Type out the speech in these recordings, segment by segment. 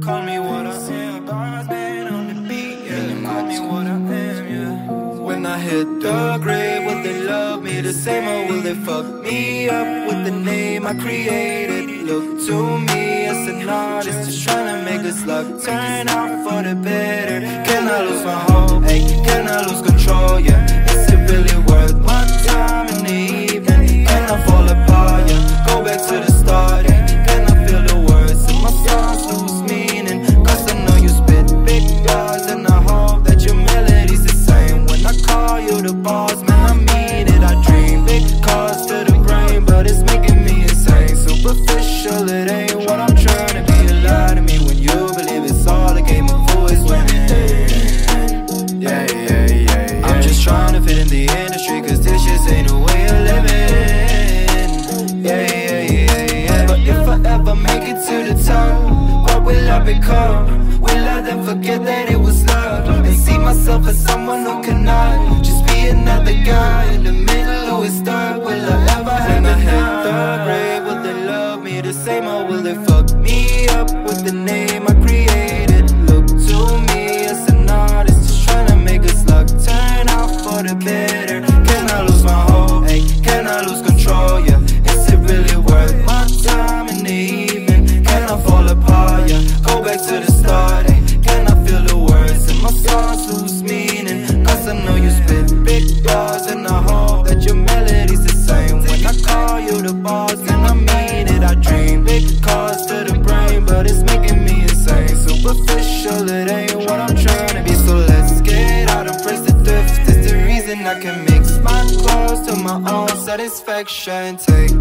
Call me what I am, I've been on the beat, yeah. Call me what I am, yeah. When I hit the grave, will they love me the same, or will they fuck me up with the name I created? Look to me as an artist, just trying to make this luck turn out for the better. Can I lose my hope? Hey, can I lose control, yeah? Is it really worth one time in the evening? Can I fall apart, yeah? Go back to the start, yeah. Can I feel the words in my songs lose meaning? Cause I know you spit big lies, and I hope that your melody's the same. When I call you the boss, man, I mean it. I dream big cars to the brain, but it's making me insane. Superficial, it ain't what I'm trying to be. You lie to me when you believe it's all a game of voice winning. Yeah, yeah, yeah, yeah. I'm just trying to fit in the industry, cause this just ain't a way of living. Yeah, yeah, yeah, yeah. But if I ever make it to the top, what will I become? Will I then forget that it was love, and see myself as someone who cannot just be another guy in the middle who is stuck? Will I ever have a hit? The same, or will they fuck me up with the name I created? Look to me as an artist, just trying to make us luck turn out for the better. Can I lose my hope? Hey, can I lose control? Yeah, is it really worth my time in the evening? Can I fall apart? Yeah, go back to the start. Hey, can I feel the words in my songs lose meaning? Cause I know you spit big bars, and I hope that your melody's the same. When I call you the boss, and I mean it, I dream big cars to the brain, but it's making me insane. Superficial, it ain't what I'm trying to be. So let's get out and praise the thrift. It's the reason I can mix my clothes to my own satisfaction.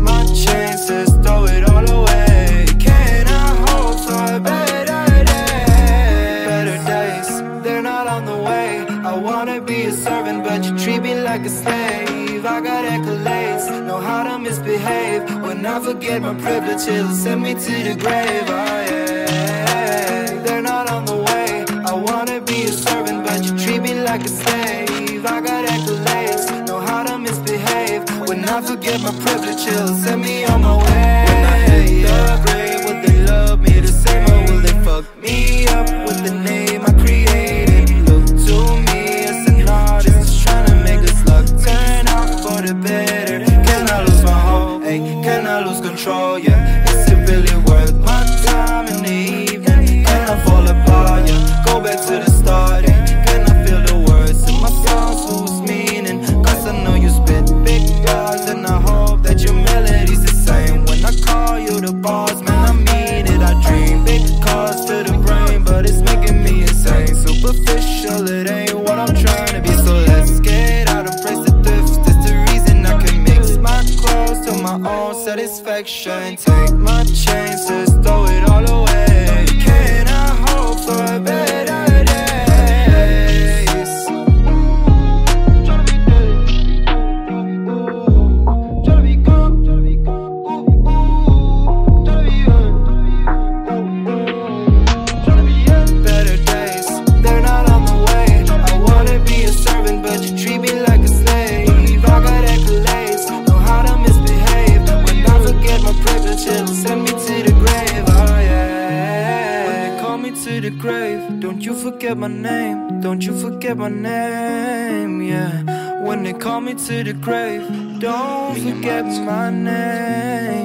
Take my chances, throw it all away. Can I hope for better days? Better days, they're not on the way. I wanna be a servant, but you treat me like a slave. I got accolades, know how to misbehave. When I forget my privilege, it'll send me to the grave. Oh, yeah. They're not on the way. I wanna be a servant, but you treat me like a slave. I got accolades, know how to misbehave. When I forget my privilege, it'll send me on my way. When I hit the grave, will they love me the same, or will they fuck me up with the name I created? Look to me as an artist, just trying to make us luck turn for the better. Can I lose my hope? Hey, can I lose control? Yeah, is it really worth my time in the evening? Can I fall apart? Yeah, go back to the start. Yeah. Can I feel the words in my songs lose meaning? Cause I know you spit big lies, and I hope that your melody's the same. When I call you the boss, man, I mean it. I dream big cars to the brain, but it's making me insane. Superficial, it ain't what I'm trying to be. So let's get out and praise the to my own satisfaction. Take my chances, throw it all away. Can I hope for better days? Better days, they're not on the way. I wanna be a servant, but you treat me like a slave. I got accolades, how to misbehave. When I forget my privilege, it'll send me to the grave. Oh yeah. When they call me to the grave, don't you forget my name. Don't you forget my name, yeah. When they call me to the grave, don't forget my name.